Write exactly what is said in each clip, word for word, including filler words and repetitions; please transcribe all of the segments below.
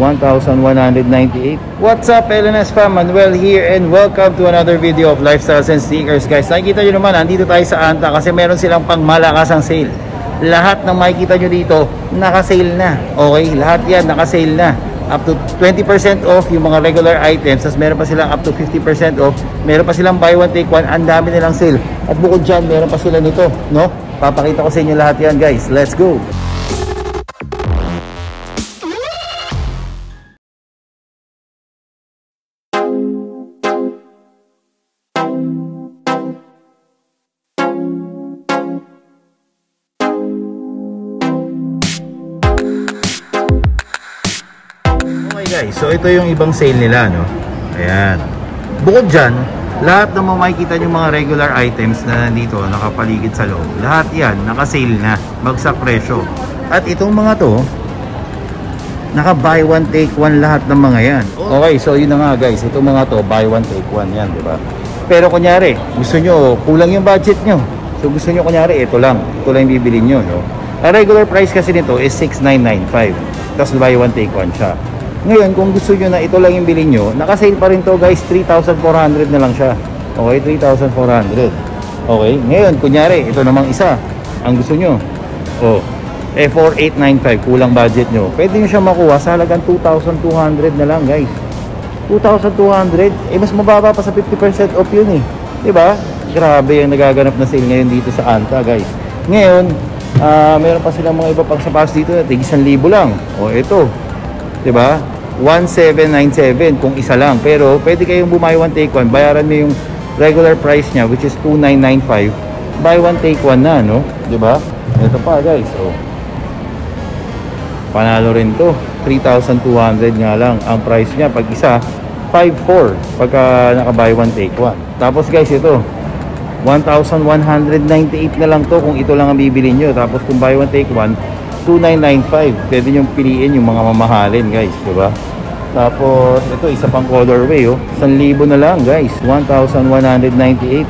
one thousand one hundred ninety-eight. What's up, L N S fam? Manwel here, and welcome to another video of Lifestyle and Sneakers, guys. Nakikita nyo naman, andito tayo sa Anta kasi meron silang pangmalakasang sale. Lahat ng makikita nyo dito, nakasale na. Okay, lahat yan, nakasale na. Up to twenty percent off yung mga regular items. Tapos meron pa silang up to fifty percent off. Meron pa silang buy one, take one. Ang dami nilang sale. At bukod dyan, meron pa sila nito, no? Papakita ko sa inyo lahat yan, guys. Let's go! Guys, so ito yung ibang sale nila, no? Ayan. Bukod dyan, lahat ng makikita nyo mga regular items na nandito, nakapaligid sa loob, lahat yan, nakasale na, bagsak presyo. At itong mga to, naka buy one take one lahat ng mga yan. Okay, so yun na nga guys, itong mga to, buy one take one yan, diba? Pero kunyari, gusto nyo, kulang yung budget nyo. So gusto nyo kunyari, ito lang, ito lang yung bibili nyo, no? Ang regular price kasi nito is six thousand nine hundred ninety-five. Tapos buy one take one siya. Ngayon, kung gusto nyo na ito lang yung bilhin nyo, nakasale pa rin to guys, three thousand four hundred na lang siya. Okay, three thousand four hundred. Okay, ngayon, kunyari, ito namang isa ang gusto nyo. Oh, eh, four thousand eight hundred ninety-five, kulang budget nyo. Pwede nyo siya makuha sa halagang two thousand two hundred na lang guys. two thousand two hundred, eh, mas mababa pa sa fifty percent off yun eh. Diba? Grabe yung nagaganap na sale ngayon dito sa Anta guys. Ngayon, uh, meron pa silang mga iba pang sapatos dito na tigisan libo lang. O, oh, ito. Diba? one thousand seven hundred ninety-seven kung isa lang. Pero pwede kayong bumay one take one. Bayaran mo yung regular price niya, which is two thousand nine hundred ninety-five. Buy one take one na, no? Diba? Ito pa guys, oh. Panalo rin to, three thousand two hundred nga lang ang price niya pag isa, five thousand four hundred pagka naka buy one take one. Tapos guys, ito one thousand one hundred ninety-eight na lang to kung ito lang ang bibili nyo. Tapos kung buy one take one, two thousand nine hundred ninety-five. Pwede nyo piliin yung mga mamahalin guys, diba? Tapos ito, isa pang colorway, oh, one thousand na lang guys, one thousand one hundred ninety-eight.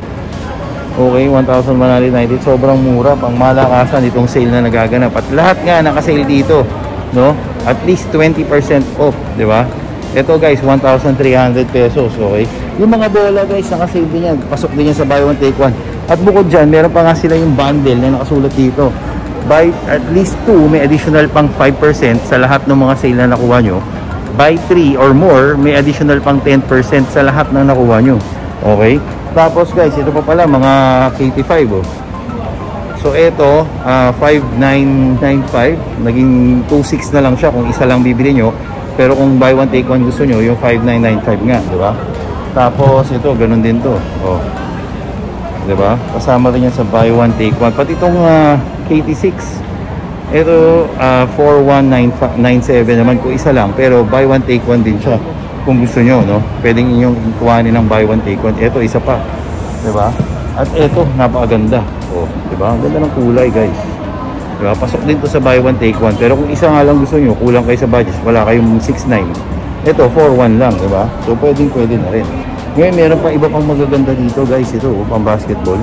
Okay, one thousand one hundred ninety-eight, sobrang mura, pang malakasan itong sale na nagaganap. At lahat nga nakasale dito, no? At least twenty percent off, diba? Ito guys, one thousand three hundred pesos. Okay, yung mga bola guys, nakasale din yan, pasok din yan sa buy one take one. At bukod dyan, meron pa nga sila yung bundle na nakasulat dito, buy at least two, may additional pang five percent sa lahat ng mga sale na nakuha nyo. Buy three or more, may additional pang ten percent sa lahat ng nakuha nyo. Okay? Tapos guys, ito pa pala mga K T five, oh. So ito, uh, five thousand nine hundred ninety-five, naging two thousand six hundred na lang siya kung isa lang bibili nyo. Pero kung buy one take one gusto nyo, yung five thousand nine hundred ninety-five nga, di ba? Tapos ito, ganun din to. Oh. Di ba? Kasama rin yan sa buy one take one. Pati itong uh, K T six, ito uh, four thousand one hundred ninety-seven naman kung isa lang, pero buy one take one din siya kung gusto nyo, no? Pwedeng inyong kuhanin ng buy one take one. Ito isa pa, diba? At ito, napakaganda, oh, diba? Ang ganda ng kulay guys, diba? Pasok din to sa buy one take one, pero kung isa nga lang gusto nyo, kulang kayo sa budget, wala kayong six thousand nine hundred, ito four thousand one lang, diba? So pwedeng pwede na rin. Ngayon meron pa iba pang magaganda dito guys. Ito, oh, pang basketball,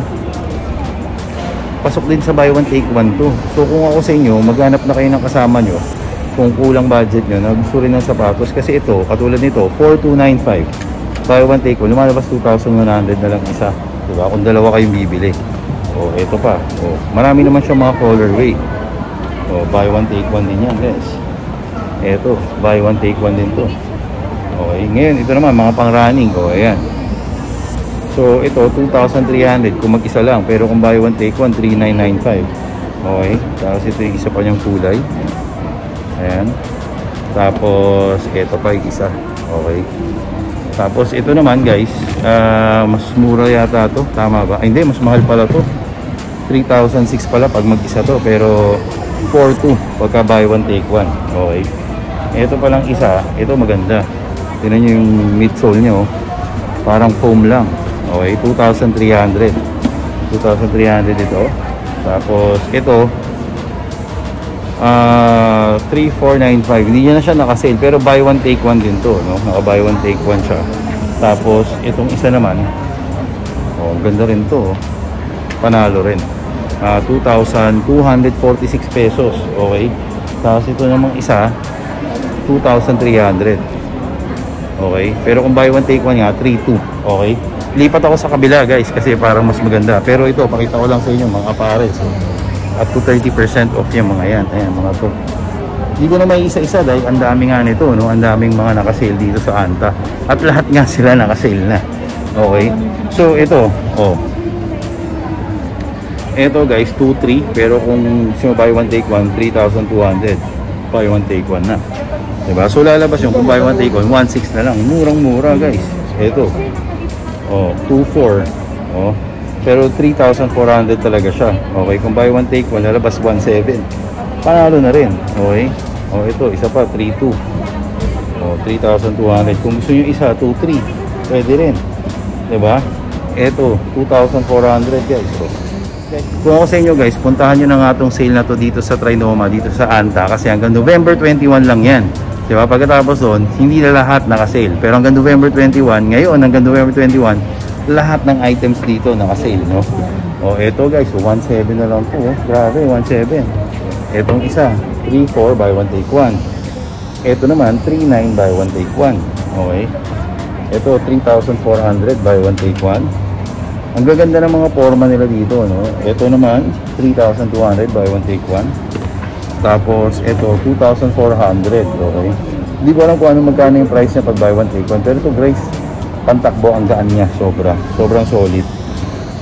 pasok din sa buy one take one to. So kung ako sa inyo, maghanap na kayo ng kasama nyo kung kulang budget nyo na gusto rin ng sapatos. Kasi ito, katulad nito, four thousand two hundred ninety-five, buy one take one, lumalabas two thousand one hundred na lang isa, diba? Kung dalawa kayong bibili. O, ito pa, o, marami naman sya mga colorway. O, buy one take one din yan guys. Ito, buy one take one din to. Okay, ngayon ito naman mga pang running, o, ayan. So ito, two thousand three hundred kung mag-isa lang, pero kung buy one take one, three thousand nine hundred ninety-five. Okay, tapos ito yung isa pa niyang kulay. Ayan. Tapos ito pa yung isa. Okay. Tapos ito naman guys, uh, mas mura yata to. Tama ba? Ay, hindi, mas mahal pala to. three thousand six hundred pala pag mag-isa to, pero four thousand two hundred pagka buy one take one. Okay. Ito palang isa, ito maganda. Tingnan niyo yung midsole niyo, parang foam lang. Okay, two thousand three hundred. two thousand three hundred ito. Tapos ito, uh, three thousand four hundred ninety-five. Hindi na siya naka-sale, pero buy one take one din to, no? Naka-buy one take one siya. Tapos itong isa naman, oh, ganda rin to. Panalo rin. Uh, two thousand two hundred forty-six pesos. Okay. Tapos ito namang isa, two thousand three hundred. Okay? Pero kung buy one take one nga, three two. Okay? Lipat ako sa kabila, guys, kasi parang mas maganda. Pero ito, pakita ko lang sa inyo, mga apares. At to thirty percent off yung mga yan. Ayan, mga to. Hindi ko na may isa-isa dahil ang daming nga nito, no? Ang daming mga nakasale dito sa Anta. At lahat nga sila nakasale na. Okay? So, ito. Oh. Ito, guys, two three. Pero kung buy one take one, three thousand two hundred. Buy one take one na. Diba? So, lalabas yung kung buy one take one, one six na lang. Murang-mura, guys. Ito. Oh, two four. Oh. Pero three thousand four hundred talaga siya. Okay, kung buy one take one, lalabas one seven. Panalo na rin. Okay? O, ito, isa pa, three two. O, three thousand two hundred. Kung gusto nyo isa, two three. Pwede rin. Diba? Ito, two thousand four hundred, guys. So, kung ako sa inyo, guys, puntahan nyo na nga itong sale na to dito sa Trinoma, dito sa Anta. Kasi hanggang November twenty-one lang yan. Diba? Pagkatapos doon, hindi na lahat nakasale. Pero hanggang November twenty-one, ngayon, hanggang November twenty-one, lahat ng items dito naka-sale, no? O, eto guys, one seven na lang po. Grabe, one seven. Etong isa, three four by one take one. Eto naman, three nine by one take one. Okay? Eto, three thousand four hundred by one take one. Ang gaganda ng mga forma nila dito, no? Eto naman, three thousand two hundred by one take one. Tapos, eto, two thousand four hundred. Okay? Hindi ko alam kung ano magkano yung price niya pag buy one take one. Pero ito, guys, pantakbo ang daan niya, sobra sobrang solid.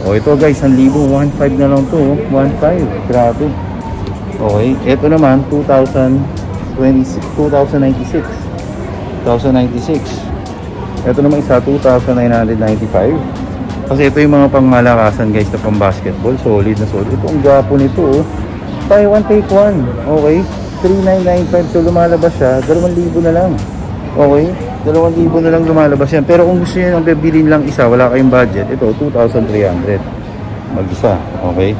O ito guys, one thousand one hundred na lang to, one five, grabe. Okay, ito naman two thousand ninety-six. Ito naman isa, two thousand nine hundred ninety-five. Kasi ito yung mga pangmalakasan guys na pang basketball, solid na solid. Ito ang gapo nito, buy one take one. Okay, three nine nine five. So lumalabas siya, two thousand na lang. Okay, two thousand na lang lumalabas yan. Pero kung gusto nyo nang bibilin lang isa, wala kayong budget, ito, two thousand three hundred. Mag-isa, okay?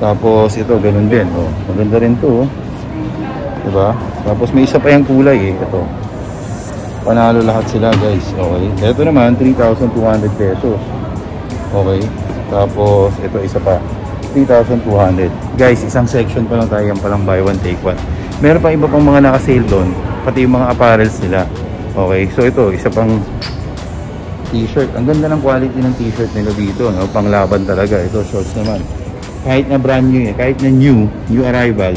Tapos ito, ganun din. Oh, maganda rin ito. Oh. Diba? Tapos may isa pa yung kulay eh. Ito. Panalo lahat sila guys. Okay? Ito naman, three thousand two hundred pesos. Okay? Tapos ito, isa pa. three thousand two hundred. Guys, isang section pa lang tayo. Yan palang buy one, take one. Meron pa iba pang mga naka-sale doon. Pati yung mga apparels nila. Okay, so ito, isa pang t-shirt. Ang ganda ng quality ng t-shirt nila dito, no? Panglaban talaga. Ito, shorts naman. Kahit na brand new, kahit na new, new arrival,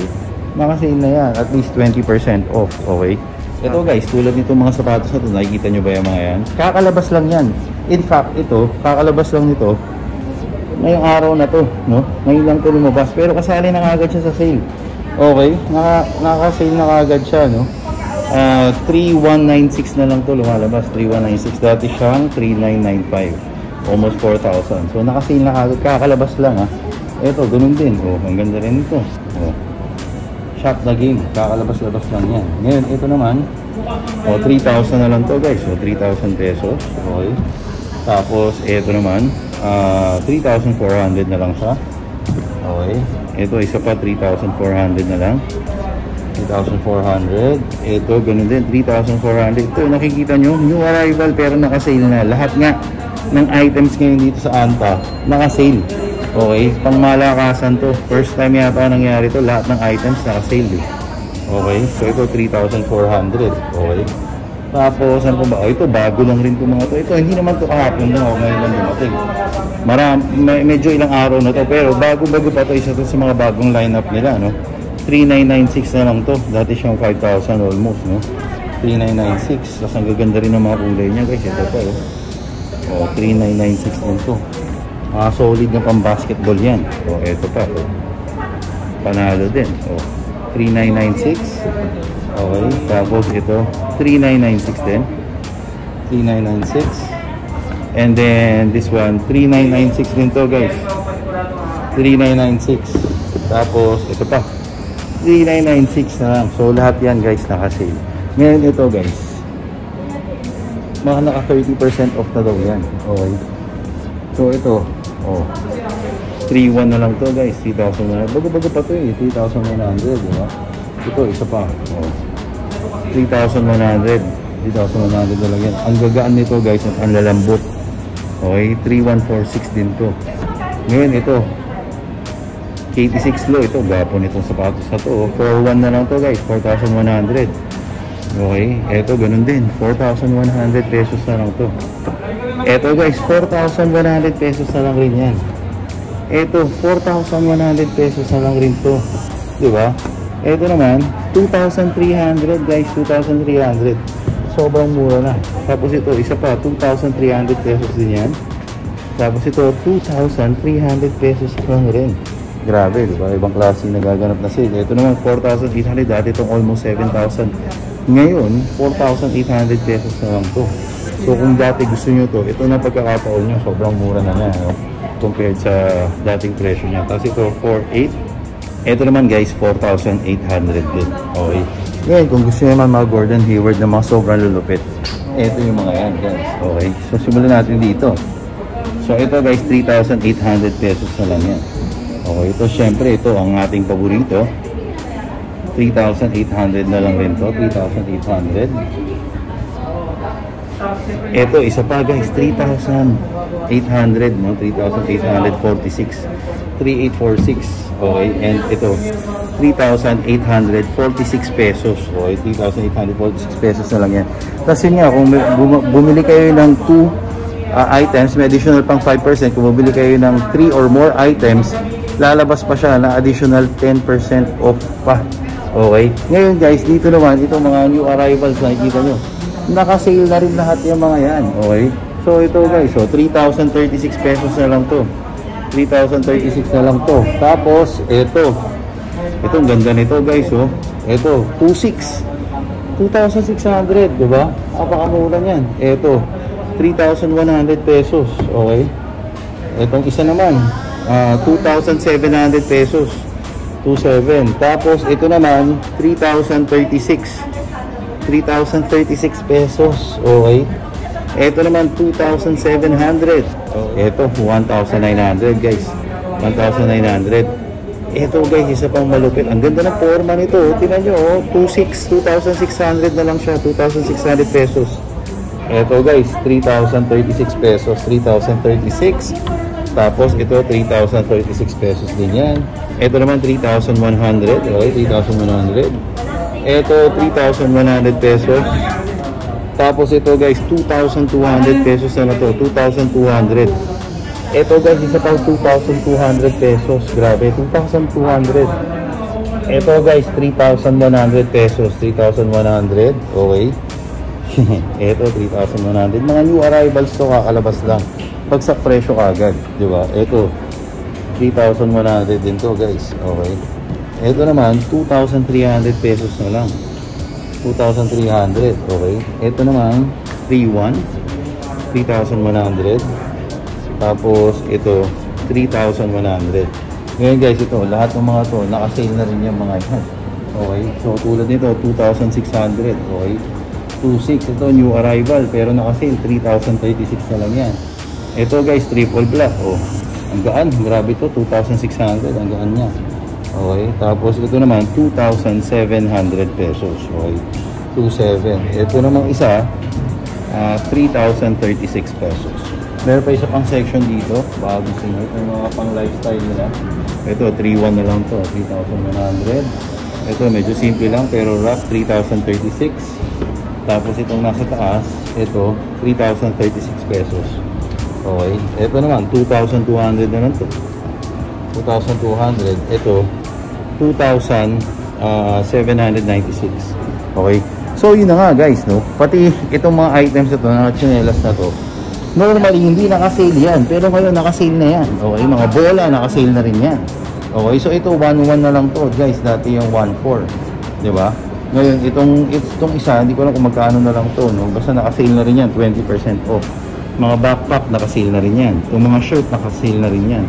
makasale na yan. At least twenty percent off, okay? Ito guys, tulad nito mga sapatos na ito, nakikita nyo ba yung mga yan? Kakalabas lang yan. In fact, ito, kakalabas lang nito. Ngayong araw na to, no? Ngayon lang ito lumabas. Pero kasali na agad siya sa sale. Okay, nakasale na agad siya, no? Uh, three thousand one hundred ninety-six na lang to lumalabas. three thousand one hundred ninety-six. Dati siyang three thousand nine hundred ninety-five. Almost four thousand. So naka-sale na agad. Kakalabas lang ha. Eto, ganun din. Oh, ang ganda rin ito. Oh. Shop na game. Kakalabas-labas lang yan. Ngayon, ito naman. Oh, three thousand na lang to guys. So three thousand pesos. Okay. Tapos, ito naman. Uh, three thousand four hundred na lang siya. Okay. Ito, isa pa. three thousand four hundred na lang. three thousand four hundred. Ito, ganun din. three thousand four hundred. Ito, nakikita nyo, new arrival pero nakasale na. Lahat nga ng items ngayon dito sa Anta, nakasale. Okay? Pang malakasan to. First time yata nangyari to. Lahat ng items nakasale. Eh. Okay? So, ito, three thousand four hundred. Okay? Tapos, ano pa ba? Oh, ito, bago lang rin itong mga to. Ito, hindi naman to kahapon na. O, ngayon lang dumating. Maram, may, medyo ilang araw na to. Pero, bago-bago pa to. Isa to sa mga bagong lineup nila, no? three thousand nine hundred ninety-six na lang to. Dati siyang five thousand almost, no? three thousand nine hundred ninety-six. Tapos ang gaganda rin ng mga kulay niya, guys. Ito pa, eh. O, three thousand nine hundred ninety-six lang to. Ah, solid na pang-basketball yan. O, ito pa. O. Panalo din. O, three thousand nine hundred ninety-six. Okay. Tapos ito, three thousand nine hundred ninety-six din. three thousand nine hundred ninety-six. And then, this one, three thousand nine hundred ninety-six din to, guys. three thousand nine hundred ninety-six. Tapos, ito pa. three thousand nine hundred ninety-six na lang. So, lahat yan guys nakasale. Ngayon ito guys, mga naka thirty percent off na daw yan. Okay. So, ito. Oh. three one na lang to guys. three thousand nine hundred. Bago-bago pa to eh. three thousand nine hundred. Diba? Ito, isa pa. Oh. three thousand one hundred. three thousand one hundred na lang yan. Ang gagaan nito guys, ang lalambot. Okay. three thousand one hundred forty-six din to. Ngayon ito. K T six low, ito, gapo nitong sapatos na to. four one na lang to guys, four thousand one hundred. Okay, eto ganun din, four thousand one hundred pesos na lang to. Eto guys, four thousand one hundred pesos na lang rin yan. Eto, four thousand one hundred pesos na lang rin to, diba? Eto naman, two thousand three hundred guys, two thousand three hundred. Sobrang mura na. Tapos ito, isa pa, two thousand three hundred pesos din yan. Tapos ito, two thousand three hundred pesos lang rin. Grabe, diba? Ibang klaseng nagaganap na sale. Eto naman, four thousand eight hundred, dati itong almost seven thousand. Ngayon, four thousand eight hundred pesos na lang to. So kung dati gusto nyo to, ito na pagkakataon nyo, sobrang mura na na no? Compared sa dating presyo nya. Tapos ito, four thousand eight hundred. Ito naman guys, four thousand eight hundred din. Okay. Ngayon, kung gusto nyo naman mga Gordon Hayward na mga sobrang lulupit, ito yung mga yan guys. Okay. So simulan natin dito. So ito guys, three thousand eight hundred pesos na lang yan. Okay. Ito syempre, ito ang ating paborito. three thousand eight hundred na lang rin to, three thousand eight hundred. Ito, isa pa guys, three thousand eight hundred, no? three thousand eight hundred forty-six. three thousand eight hundred forty-six, okay? And ito, three thousand eight hundred forty-six pesos, okay? three thousand eight hundred forty-six pesos na lang yan. Tapos yun nga, kung bumili kayo ng two uh, items, may additional pang five percent. Kung bumili kayo ng three or more items, lalabas pa siya na additional ten percent off pa. Okay. Ngayon guys, dito naman, itong mga new arrivals na nakikita nyo. Naka-sale na rin lahat yung mga yan. Okay. So ito guys, so three thousand thirty-six pesos na lang to. three thousand thirty-six na lang to. Tapos, ito. Itong ganda nito guys, oh. Ito, two thousand six. two thousand six hundred, diba? Apakamura yan. Ito, three thousand one hundred pesos. Okay. Itong isa naman, uh, two thousand seven hundred pesos. two thousand seven. Tapos ito naman three thousand thirty-six. three thousand thirty-six pesos. Okay. Ito naman two thousand seven hundred. Ito one thousand nine hundred guys. one thousand nine hundred. Ito guys, isa pang malupit. Ang ganda ng forma nito. Tingnan niyo oh, two thousand six hundred na lang siya, two thousand six hundred pesos. Ito guys, three thousand thirty-six pesos, three thousand thirty-six. Tapos ito three thousand thirty-six pesos din yan. Ito naman three thousand one hundred, okay? three thousand one hundred. Ito three thousand one hundred pesos. Tapos ito guys, two thousand two hundred pesos na to, two thousand two hundred. Ito guys, isa pang two thousand two hundred pesos. Grabe, two thousand two hundred. Ito guys, three thousand one hundred pesos, three thousand one hundred. Okay. Ito three thousand one hundred. Mga new arrivals to, kakalabas lang. Pag sa presyo agad, di ba? Ito, three thousand one hundred din to guys. Okay. Ito naman, two thousand three hundred pesos na lang. two thousand three hundred, okay. Ito naman, three thousand one hundred. three thousand one hundred. Tapos, ito, three thousand one hundred. Ngayon guys, ito, lahat ng mga to, naka-sale na rin yung mga yan. Okay. So, tulad nito, two thousand six hundred, okay. two thousand six, ito, new arrival, pero naka-sale, three thousand thirty-six na lang yan. Ito guys, triple black, oh. Ang gaan, grabe to, two thousand six hundred, ang gaan niya. Okay, tapos ito naman, two thousand seven hundred pesos, okay. two thousand seven. Ito namang isa, uh, three thousand thirty-six pesos. Meron pa isa pang section dito, bago gusto nyo, ito mga pang lifestyle nila. Ito, three thousand one na lang to, three thousand one hundred. Ito, medyo simple lang, pero rough, three thousand thirty-six. Tapos itong nasa taas, ito, three thousand thirty-six pesos. Okay, ito naman, two thousand two hundred na lang to. two thousand two hundred, ito, two thousand seven hundred ninety-six. Okay, so yun na nga guys, no? Pati itong mga items na to, na chinelas na to, normally hindi nakasale yan, pero ngayon nakasale na yan. Okay, mga bola, nakasale na rin yan. Okay, so ito, one one na lang to guys, dati yung one four. Diba? Ngayon, itong, itong isa, hindi ko lang kung magkano na lang to, no? Basta nakasale na rin yan, twenty percent off. Mga backpack, naka-sale na rin yan. Yung mga shirt, naka-sale na rin yan.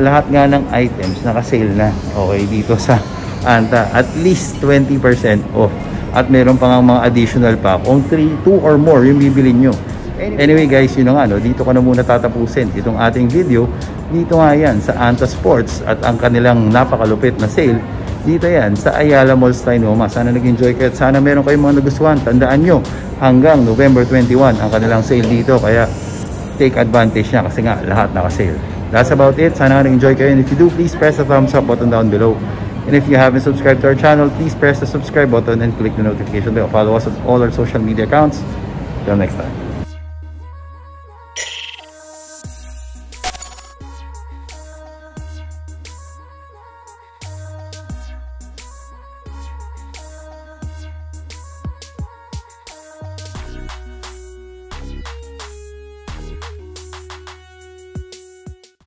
Lahat nga ng items, naka-sale na. Okay, dito sa ANTA, at least twenty percent off. At meron pa nga mga additional pa. Kung three, two or more, yung bibili nyo. Anyway guys, yun nga, no? Dito ko na muna tatapusin itong ating video. Dito nga yan, sa ANTA Sports at ang kanilang napakalupit na sale. Dito yan, sa Ayala Mall's Trinoma. Sana nag-enjoy kayo at sana meron kayong mga nagustuhan. Tandaan nyo, hanggang November twenty-first ang kanilang sale dito, kaya take advantage na kasi nga lahat naka-sale. That's about it. Sana nag-enjoy kayo, and if you do, please press the thumbs up button down below And if you haven't subscribed to our channel, please press the subscribe button and click the notification bell. Follow us on all our social media accounts. Till next time.